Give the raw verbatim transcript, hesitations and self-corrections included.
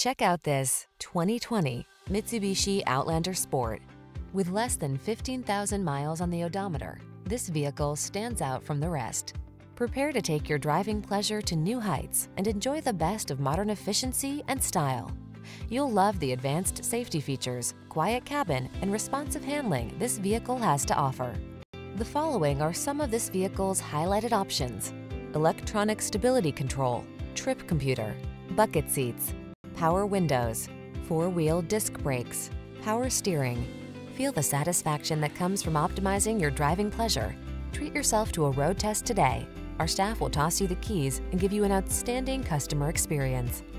Check out this twenty twenty Mitsubishi Outlander Sport. With less than fifteen thousand miles on the odometer, this vehicle stands out from the rest. Prepare to take your driving pleasure to new heights and enjoy the best of modern efficiency and style. You'll love the advanced safety features, quiet cabin, and responsive handling this vehicle has to offer. The following are some of this vehicle's highlighted options: electronic stability control, trip computer, bucket seats, power windows, four-wheel disc brakes, power steering. Feel the satisfaction that comes from optimizing your driving pleasure. Treat yourself to a road test today. Our staff will toss you the keys and give you an outstanding customer experience.